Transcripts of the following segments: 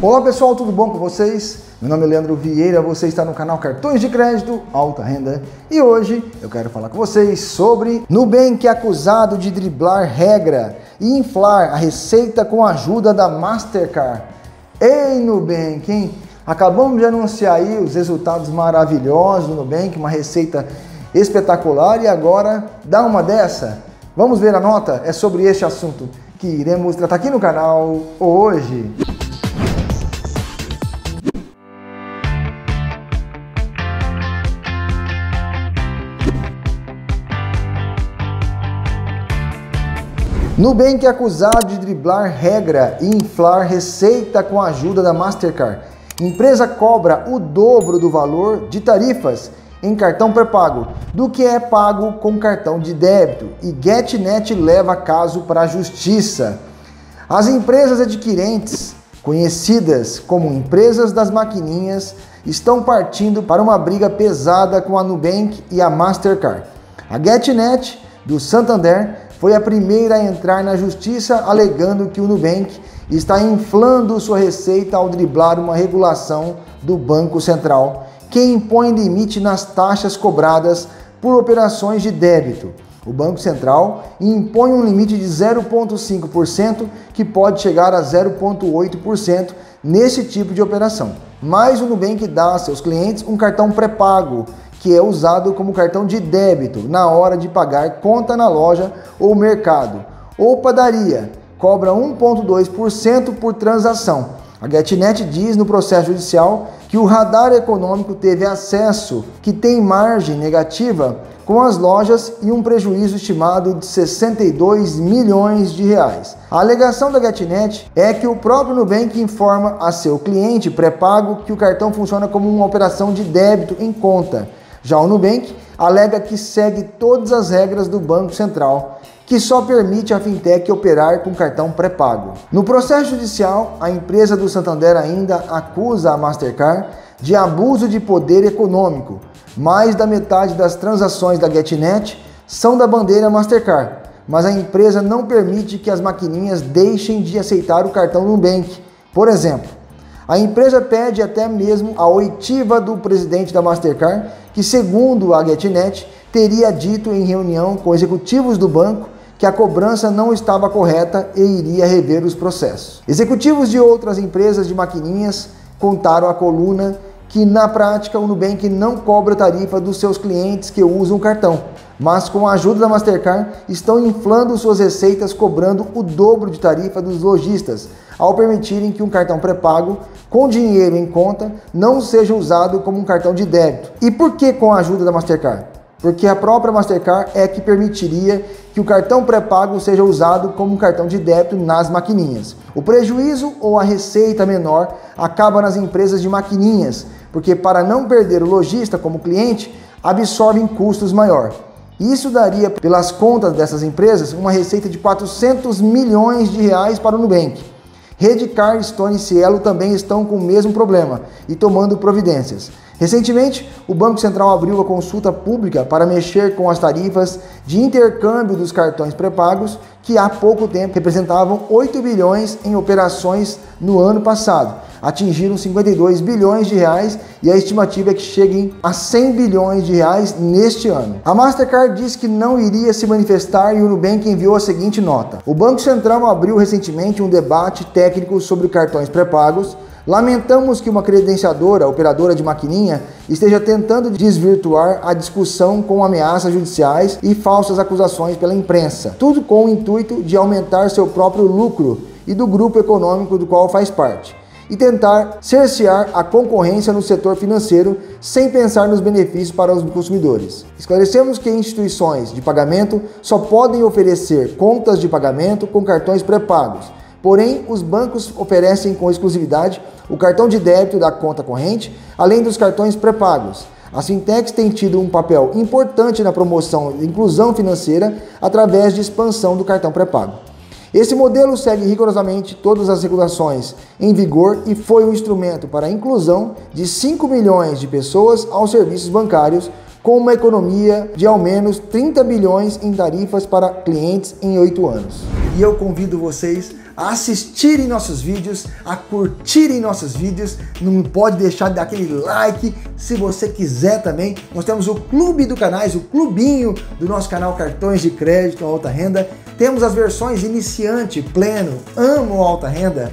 Olá pessoal, tudo bom com vocês? Meu nome é Leandro Vieira, você está no canal Cartões de Crédito Alta Renda e hoje eu quero falar com vocês sobre Nubank acusado de driblar regra e inflar a receita com a ajuda da Mastercard. Ei Nubank, hein? Acabamos de anunciar aí os resultados maravilhosos do Nubank, uma receita espetacular, e agora dá uma dessa. Vamos ver a nota? É sobre este assunto que iremos tratar aqui no canal hoje. Nubank é acusado de driblar regra e inflar receita com a ajuda da Mastercard. Empresa cobra o dobro do valor de tarifas em cartão pré-pago do que é pago com cartão de débito, e GetNet leva caso para a justiça. As empresas adquirentes, conhecidas como empresas das maquininhas, estão partindo para uma briga pesada com a Nubank e a Mastercard. A GetNet, do Santander, foi a primeira a entrar na justiça alegando que o Nubank está inflando sua receita ao driblar uma regulação do Banco Central que impõe limite nas taxas cobradas por operações de débito. O Banco Central impõe um limite de 0,5% que pode chegar a 0,8% nesse tipo de operação. Mas o Nubank dá a seus clientes um cartão pré-pago que é usado como cartão de débito na hora de pagar conta na loja ou mercado, ou padaria, cobra 1,2% por transação. A GetNet diz no processo judicial que o radar econômico teve acesso que tem margem negativa com as lojas e um prejuízo estimado de 62 milhões de reais. A alegação da GetNet é que o próprio Nubank informa a seu cliente pré-pago que o cartão funciona como uma operação de débito em conta. Já o Nubank alega que segue todas as regras do Banco Central, que só permite a fintech operar com cartão pré-pago. No processo judicial, a empresa do Santander ainda acusa a Mastercard de abuso de poder econômico. Mais da metade das transações da GetNet são da bandeira Mastercard, mas a empresa não permite que as maquininhas deixem de aceitar o cartão Nubank. Por exemplo, a empresa pede até mesmo a oitiva do presidente da Mastercard, que segundo a GetNet, teria dito em reunião com executivos do banco que a cobrança não estava correta e iria rever os processos. Executivos de outras empresas de maquininhas contaram à coluna que, na prática, o Nubank não cobra tarifa dos seus clientes que usam o cartão, mas com a ajuda da Mastercard estão inflando suas receitas cobrando o dobro de tarifa dos lojistas, ao permitirem que um cartão pré-pago com dinheiro em conta não seja usado como um cartão de débito. E por que com a ajuda da Mastercard? Porque a própria Mastercard é que permitiria que o cartão pré-pago seja usado como um cartão de débito nas maquininhas. O prejuízo ou a receita menor acaba nas empresas de maquininhas, porque para não perder o lojista como cliente, absorvem custos maior. Isso daria, pelas contas dessas empresas, uma receita de 400 milhões de reais para o Nubank. Rede, Card, Stone e Cielo também estão com o mesmo problema e tomando providências. Recentemente, o Banco Central abriu a consulta pública para mexer com as tarifas de intercâmbio dos cartões pré-pagos, que há pouco tempo representavam 8 bilhões em operações no ano passado. Atingiram 52 bilhões de reais e a estimativa é que cheguem a 100 bilhões de reais neste ano. A Mastercard disse que não iria se manifestar e o Nubank enviou a seguinte nota. O Banco Central abriu recentemente um debate técnico sobre cartões pré-pagos. Lamentamos que uma credenciadora, operadora de maquininha, esteja tentando desvirtuar a discussão com ameaças judiciais e falsas acusações pela imprensa, tudo com o intuito de aumentar seu próprio lucro e do grupo econômico do qual faz parte, e tentar cercear a concorrência no setor financeiro sem pensar nos benefícios para os consumidores. Esclarecemos que instituições de pagamento só podem oferecer contas de pagamento com cartões pré-pagos. Porém, os bancos oferecem com exclusividade o cartão de débito da conta corrente, além dos cartões pré-pagos. A Syntex tem tido um papel importante na promoção e inclusão financeira através de expansão do cartão pré-pago. Esse modelo segue rigorosamente todas as regulações em vigor e foi um instrumento para a inclusão de 5 milhões de pessoas aos serviços bancários, com uma economia de ao menos 30 bilhões em tarifas para clientes em 8 anos. E eu convido vocês a assistirem nossos vídeos, a curtirem nossos vídeos. Não pode deixar de dar aquele like se você quiser também. Nós temos o clube do canais, o clubinho do nosso canal Cartões de Crédito Alta Renda. Temos as versões iniciante, pleno, amo alta renda,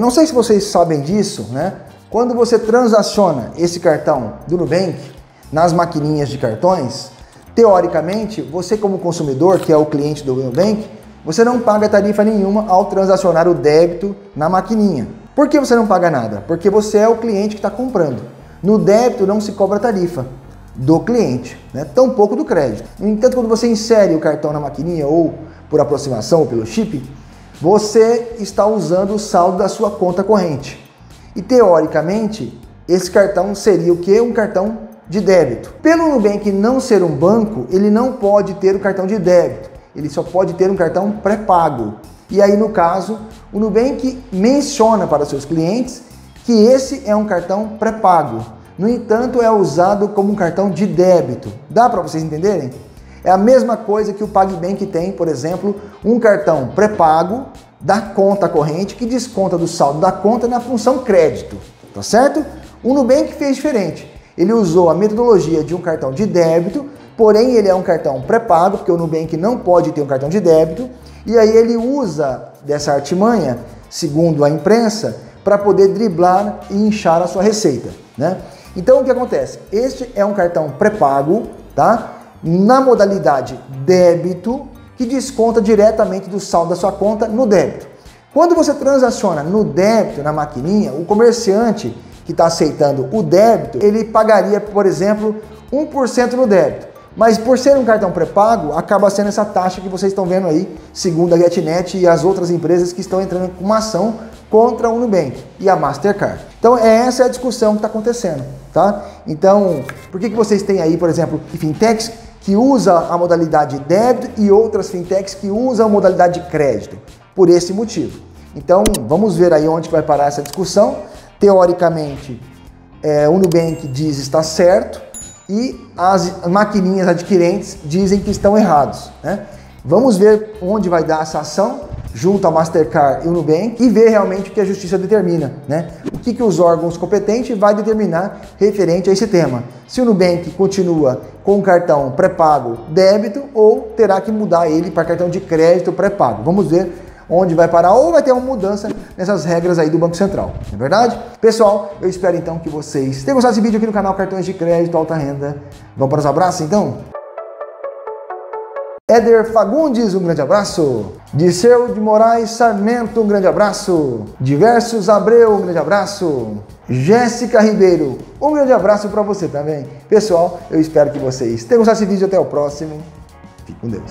não sei se vocês sabem disso, né? Quando você transaciona esse cartão do Nubank nas maquininhas de cartões, teoricamente, você como consumidor, que é o cliente do Nubank, você não paga tarifa nenhuma ao transacionar o débito na maquininha. Por que você não paga nada? Porque você é o cliente que está comprando. No débito não se cobra tarifa do cliente, né? Tampouco do crédito. No entanto, quando você insere o cartão na maquininha ou por aproximação ou pelo chip, você está usando o saldo da sua conta corrente. E teoricamente, esse cartão seria o que? Um cartão de débito. Pelo Nubank não ser um banco, ele não pode ter o cartão de débito, ele só pode ter um cartão pré-pago. E aí, no caso, o Nubank menciona para seus clientes que esse é um cartão pré-pago. No entanto, é usado como um cartão de débito. Dá para vocês entenderem? É a mesma coisa que o PagBank tem, por exemplo, um cartão pré-pago da conta corrente que desconta do saldo da conta na função crédito, tá certo? O Nubank fez diferente. Ele usou a metodologia de um cartão de débito, porém ele é um cartão pré-pago, porque o Nubank não pode ter um cartão de débito, e aí ele usa dessa artimanha, segundo a imprensa, para poder driblar e inchar a sua receita, né? Então o que acontece? Este é um cartão pré-pago, tá? Na modalidade débito, que desconta diretamente do saldo da sua conta no débito. Quando você transaciona no débito, na maquininha, o comerciante que está aceitando o débito, ele pagaria, por exemplo, 1% no débito. Mas por ser um cartão pré-pago, acaba sendo essa taxa que vocês estão vendo aí, segundo a GetNet e as outras empresas que estão entrando com uma ação contra o Nubank e a Mastercard. Então essa é a discussão que está acontecendo, tá? Então, por que vocês têm aí, por exemplo, Syntex, que usa a modalidade débito e outras fintechs que usam a modalidade de crédito, por esse motivo. Então, vamos ver aí onde vai parar essa discussão. Teoricamente, o Nubank diz estar certo e as maquininhas adquirentes dizem que estão errados, né? Vamos ver onde vai dar essa ação junto à Mastercard e o Nubank e ver realmente o que a justiça determina, né? O que os órgãos competentes vai determinar referente a esse tema. Se o Nubank continua com o cartão pré-pago débito ou terá que mudar ele para cartão de crédito pré-pago. Vamos ver onde vai parar ou vai ter uma mudança nessas regras aí do Banco Central, não é verdade? Pessoal, eu espero então que vocês tenham gostado desse vídeo aqui no canal Cartões de Crédito Alta Renda. Vamos para os abraços então? Éder Fagundes, um grande abraço. Diceu de Moraes Sarmento, um grande abraço. Diversos Abreu, um grande abraço. Jéssica Ribeiro, um grande abraço para você também. Pessoal, eu espero que vocês tenham gostado desse vídeo. Até o próximo. Fique com Deus.